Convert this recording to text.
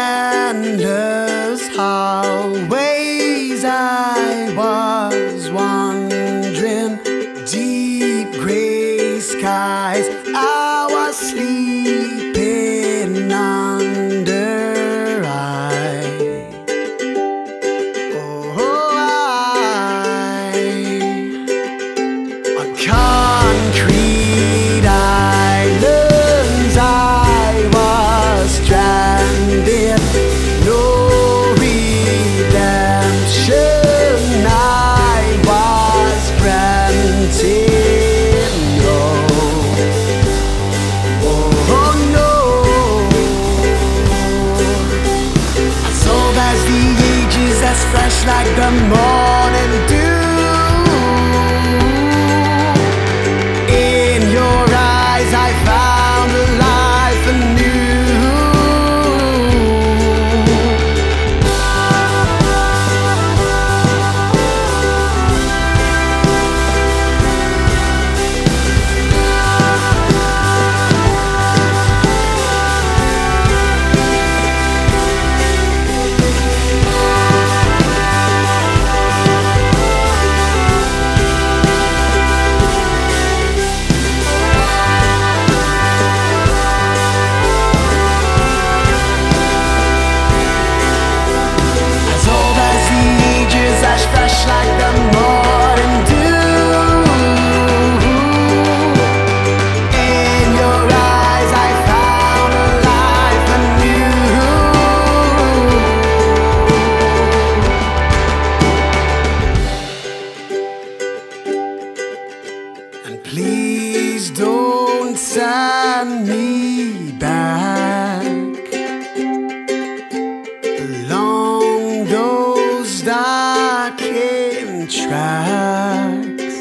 endless highways I was wandering, deep grey skies I was sleeping under. On concrete islands I was stranded, no redemption I was granted, no, oh no. As old as the ages, as fresh like the morning dew, like the morning dew, in your eyes I found a life anew. And please don't send me back along those dark tracks.